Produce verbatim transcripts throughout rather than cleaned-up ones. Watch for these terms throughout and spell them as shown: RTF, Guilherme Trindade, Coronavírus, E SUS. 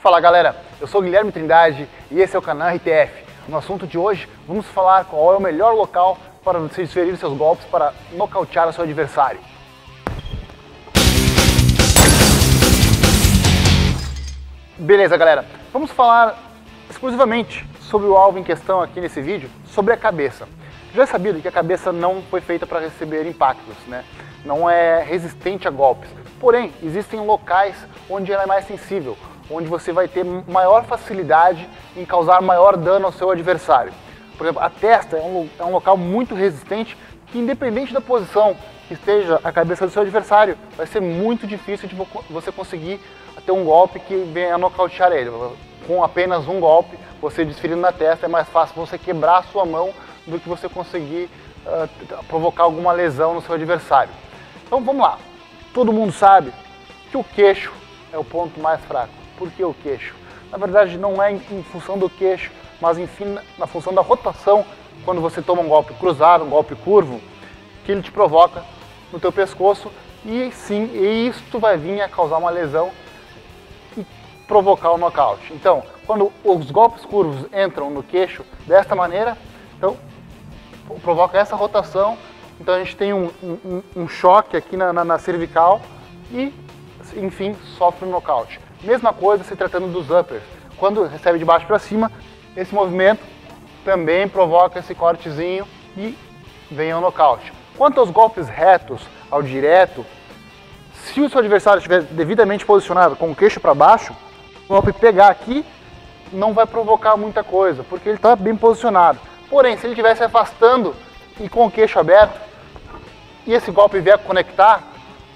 Fala galera, eu sou Guilherme Trindade e esse é o canal R T F. No assunto de hoje vamos falar qual é o melhor local para você desferir seus golpes para nocautear o seu adversário. Beleza galera, vamos falar exclusivamente sobre o alvo em questão aqui nesse vídeo, sobre a cabeça. Já é sabido que a cabeça não foi feita para receber impactos, né? Não é resistente a golpes, porém existem locais onde ela é mais sensível, onde você vai ter maior facilidade em causar maior dano ao seu adversário. Por exemplo, a testa é um, é um local muito resistente que, independente da posição que esteja a cabeça do seu adversário, vai ser muito difícil de você conseguir ter um golpe que venha a nocautear ele. Com apenas um golpe, você desferindo na testa, é mais fácil você quebrar a sua mão do que você conseguir uh, provocar alguma lesão no seu adversário. Então vamos lá, todo mundo sabe que o queixo é o ponto mais fraco. Por que o queixo? Na verdade não é em função do queixo, mas enfim na função da rotação, quando você toma um golpe cruzado, um golpe curvo, que ele te provoca no teu pescoço e sim, isto vai vir a causar uma lesão e provocar o nocaute. Então, quando os golpes curvos entram no queixo desta maneira, então provoca essa rotação, então a gente tem um, um, um choque aqui na, na, na cervical e enfim sofre um nocaute. Mesma coisa se tratando dos uppers, quando recebe de baixo para cima, esse movimento também provoca esse cortezinho e vem ao nocaute. Quanto aos golpes retos, ao direto, se o seu adversário estiver devidamente posicionado com o queixo para baixo, o golpe pegar aqui não vai provocar muita coisa, porque ele está bem posicionado. Porém, se ele estiver se afastando e com o queixo aberto, e esse golpe vier conectar,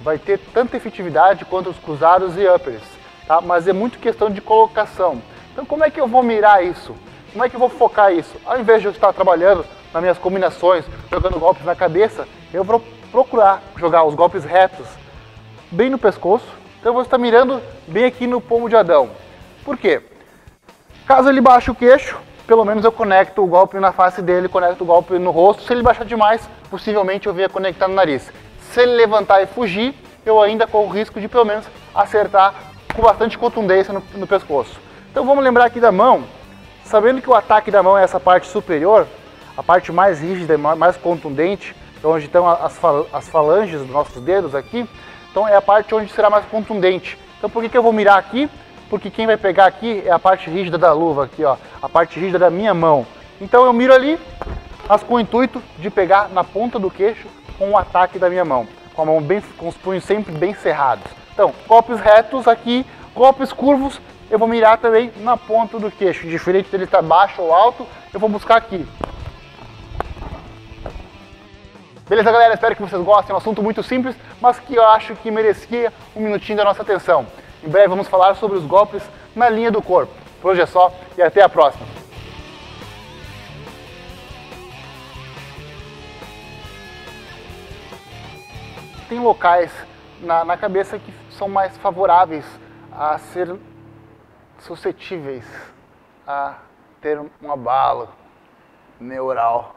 vai ter tanta efetividade quanto os cruzados e uppers. Tá? Mas é muito questão de colocação. Então como é que eu vou mirar isso? Como é que eu vou focar isso? Ao invés de eu estar trabalhando nas minhas combinações, jogando golpes na cabeça, eu vou procurar jogar os golpes retos bem no pescoço. Então eu vou estar mirando bem aqui no pomo de Adão. Por quê? Caso ele baixe o queixo, pelo menos eu conecto o golpe na face dele, conecto o golpe no rosto. Se ele baixar demais, possivelmente eu venha conectar no nariz. Se ele levantar e fugir, eu ainda corro o risco de pelo menos acertar com bastante contundência no, no pescoço. Então vamos lembrar aqui da mão, sabendo que o ataque da mão é essa parte superior, a parte mais rígida, mais contundente, onde estão as, as falanges dos nossos dedos aqui, então é a parte onde será mais contundente. Então por que, que eu vou mirar aqui? Porque quem vai pegar aqui é a parte rígida da luva, aqui, ó, a parte rígida da minha mão. Então eu miro ali, mas com o intuito de pegar na ponta do queixo com o ataque da minha mão, com a mão bem, com os punhos sempre bem cerrados. Então, golpes retos aqui, golpes curvos, eu vou mirar também na ponta do queixo. Diferente dele estar baixo ou alto, eu vou buscar aqui. Beleza, galera? Espero que vocês gostem. É um assunto muito simples, mas que eu acho que merecia um minutinho da nossa atenção. Em breve vamos falar sobre os golpes na linha do corpo. Por hoje é só e até a próxima. Tem locais na, na cabeça que são mais favoráveis a ser suscetíveis a ter um abalo neural.